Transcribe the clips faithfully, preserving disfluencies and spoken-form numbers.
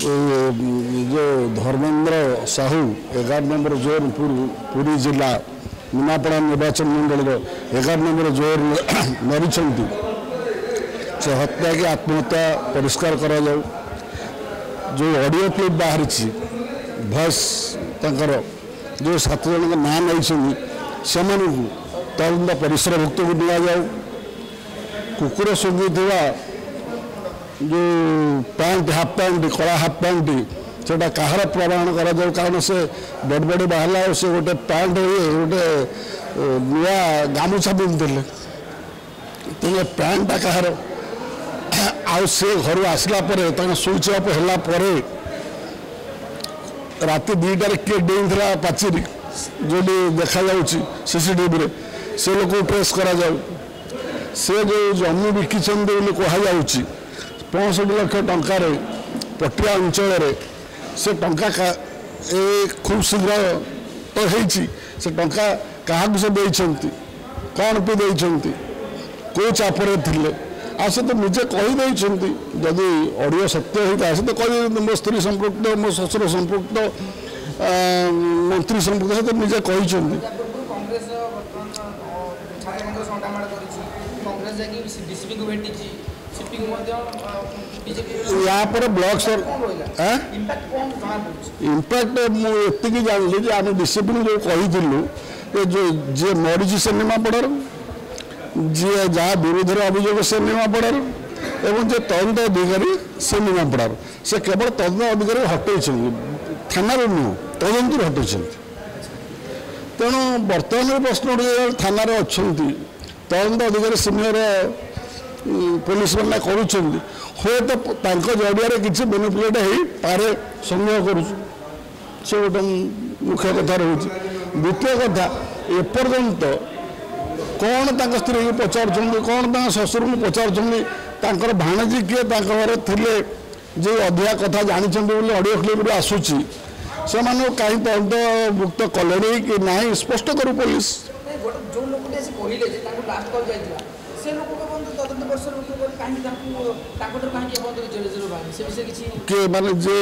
जो धर्मेंद्र साहू एगार नंबर जोर पूरी जिला मुनापड़ा निर्वाचन मंडल एगार नंबर जोर मरीज से हत्या की आत्महत्या परिष्कार करा जाओ जो ऑडियो क्लिप बाहर भस तर जो सात जन ना नहीं से तदंत परिसरभुक्त को दिया जाओ कुकुर सुंघी जो पैंट हाफ पैंट कला हाफ पैंट से कहार प्रमाण करण से बड़ बड़े बाहर और से गोटे पैंट गोटे नुआ गामुछा पिंधले तेज पैंटा कहार आउ से घर आसला स्विच अफ है रात दुईटार किए डेला पाचेरी जो देखा सीसीटीवी से लोक ट्रेस करा से जो जमी बिकी कहु पैंसठ लाख टकर पटिया अंचल से टा खूब शीघ्र तो से टा क्या से देखते कौन पे देखते कौ चापर थे आ सहित निजे कहीदे जदि ऑडियो सत्य होता है सहित कही मो स्त्री संपृक्त मो श्वशुर संपृक्त मंत्री संपृक्त सहित निजे कही या पर ब्लॉक सर इम्पैक्ट मुझे जानी जे आम डिसिप्लिन जो कही जो जी मरीज से निमापड़ जी जहाँ विरोध अभियोग से निमापड़ार एवं जे तदंत अधिकारी से निमापड़ार से केवल तदंत अधिकारी हटाई थाना नुह तदंत हटाई तेणु बर्तमान प्रश्न थाना अच्छा तदंत अधिकारी सीनियर पुलिस मैंने कर जरिया किसी बेनिफिट हो पारे संग्रह कर गोटे मुख्य कथा रोच द्वितीय कथा एपर्यंत कौन तक स्त्री को पचार कौन श्वशुर को पचार भाणजी किए घर थे जो अधा कथा जानते ऑडियो क्लिप आसूसी से मानक कहीं तदंतभुक्त कले कि ना स्पष्ट करूँ पुलिस किए माने जे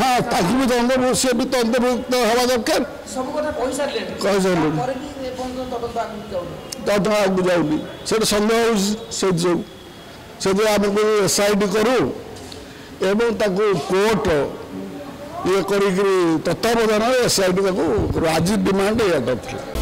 हाँ भी तदंत सी भी तदंतभुक्त हवा दरकार कही सारे तदंत आगे जाऊनी से सन्देह से जो से जो आम एस आई टी करूँ एवं कोर्ट ये कर तत्वावधान एस आई टी आज डिमांड याद था।